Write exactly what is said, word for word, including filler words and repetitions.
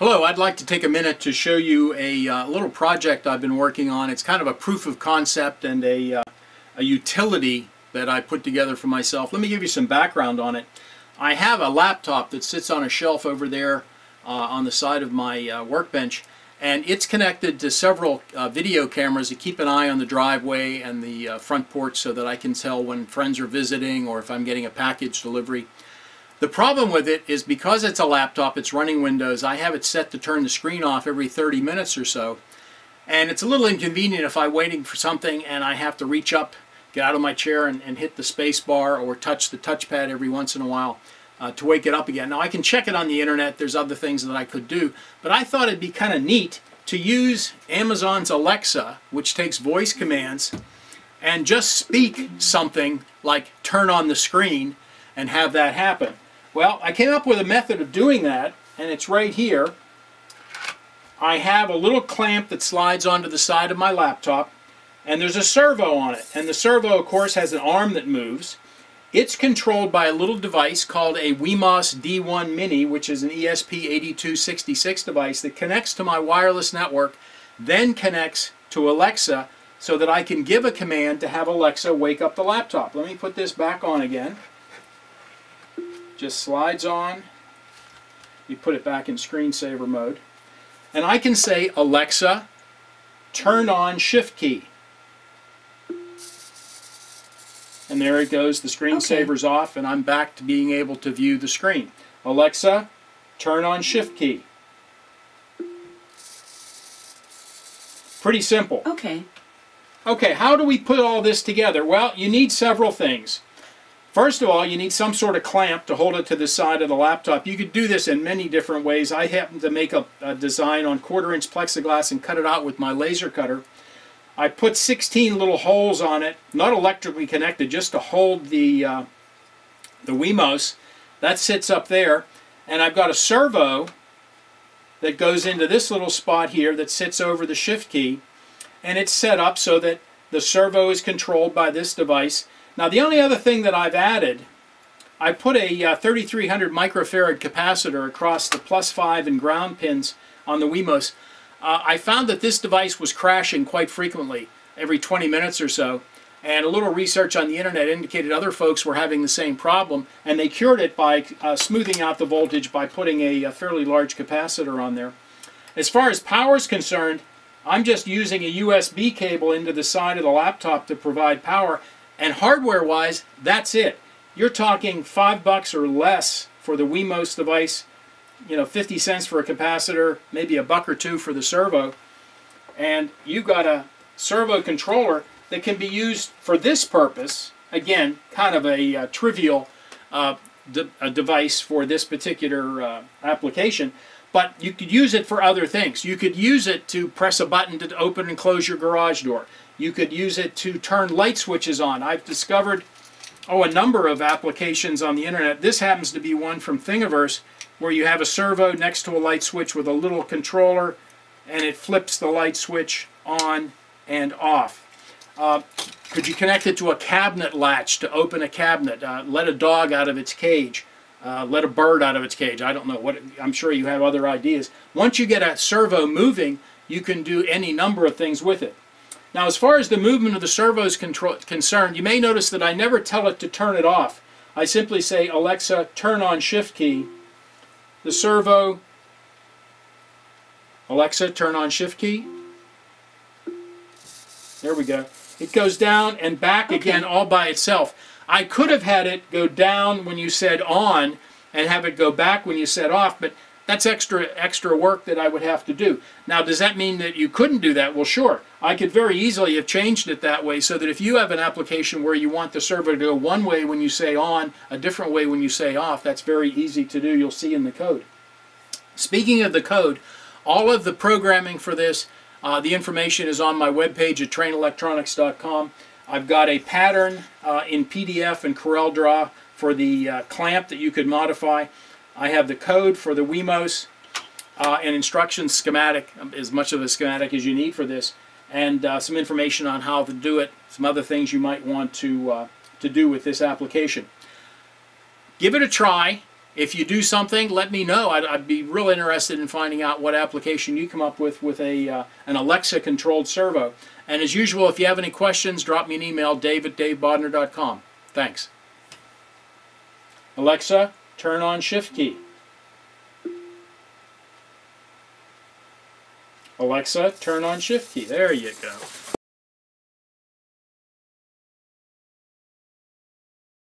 Hello, I'd like to take a minute to show you a uh, little project I've been working on. It's kind of a proof of concept and a, uh, a utility that I put together for myself. Let me give you some background on it. I have a laptop that sits on a shelf over there uh, on the side of my uh, workbench, and it's connected to several uh, video cameras that keep an eye on the driveway and the uh, front porch so that I can tell when friends are visiting or if I'm getting a package delivery. The problem with it is because it's a laptop, it's running Windows, I have it set to turn the screen off every thirty minutes or so. And it's a little inconvenient if I'm waiting for something and I have to reach up, get out of my chair and, and hit the space bar or touch the touchpad every once in a while uh, to wake it up again. Now I can check it on the internet, there's other things that I could do, but I thought it'd be kind of neat to use Amazon's Alexa, which takes voice commands, and just speak something like turn on the screen and have that happen. Well, I came up with a method of doing that, and it's right here. I have a little clamp that slides onto the side of my laptop, and there's a servo on it. And the servo, of course, has an arm that moves. It's controlled by a little device called a WeMOS D one Mini, which is an E S P eight two six six device that connects to my wireless network, then connects to Alexa so that I can give a command to have Alexa wake up the laptop. Let me put this back on again. Just slides on, you put it back in screensaver mode, and I can say, Alexa, turn on shift key. And there it goes, the screensaver's okay. Off, and I'm back to being able to view the screen. Alexa, turn on shift key. Pretty simple. Okay. Okay, how do we put all this together? Well, you need several things. First of all, you need some sort of clamp to hold it to the side of the laptop. You could do this in many different ways. I happened to make a, a design on quarter inch plexiglass and cut it out with my laser cutter. I put sixteen little holes on it, not electrically connected, just to hold the, uh, the WeMOS. That sits up there. And I've got a servo that goes into this little spot here that sits over the shift key. And it's set up so that the servo is controlled by this device. Now the only other thing that I've added, I put a uh, thirty-three hundred microfarad capacitor across the plus five and ground pins on the WeMOS. Uh, I found that this device was crashing quite frequently, every twenty minutes or so, and a little research on the internet indicated other folks were having the same problem, and they cured it by uh, smoothing out the voltage by putting a, a fairly large capacitor on there. As far as power is concerned, I'm just using a U S B cable into the side of the laptop to provide power. And hardware-wise, that's it. You're talking five bucks or less for the WeMOS device, you know, fifty cents for a capacitor, maybe a buck or two for the servo. And you've got a servo controller that can be used for this purpose. Again, kind of a uh, trivial uh, de a device for this particular uh, application. But you could use it for other things. You could use it to press a button to open and close your garage door. You could use it to turn light switches on. I've discovered, oh, a number of applications on the internet. This happens to be one from Thingiverse where you have a servo next to a light switch with a little controller and it flips the light switch on and off. Uh, could you connect it to a cabinet latch to open a cabinet, uh, let a dog out of its cage? Uh, let a bird out of its cage. I don't know what, I'm sure you have other ideas. Once you get a servo moving, you can do any number of things with it. Now, as far as the movement of the servo is concerned, you may notice that I never tell it to turn it off. I simply say, Alexa, turn on shift key. The servo, Alexa, turn on shift key. There we go. It goes down and back okay. again all by itself. I could have had it go down when you said on and have it go back when you said off, but that's extra extra work that I would have to do. Now, does that mean that you couldn't do that? Well, sure. I could very easily have changed it that way so that if you have an application where you want the servo to go one way when you say on, a different way when you say off, that's very easy to do. You'll see in the code. Speaking of the code, all of the programming for this, uh, the information is on my webpage at train electronics dot com. I've got a pattern uh, in P D F and CorelDRAW for the uh, clamp that you could modify. I have the code for the WeMOS uh, and instruction schematic, as much of a schematic as you need for this, and uh, some information on how to do it, some other things you might want to, uh, to do with this application. Give it a try. If you do something, let me know. I'd, I'd be real interested in finding out what application you come up with with a, uh, an Alexa-controlled servo. And as usual, if you have any questions, drop me an email, dave at dave bodnar dot com. Thanks. Alexa, turn on Shift key. Alexa, turn on Shift key. There you go.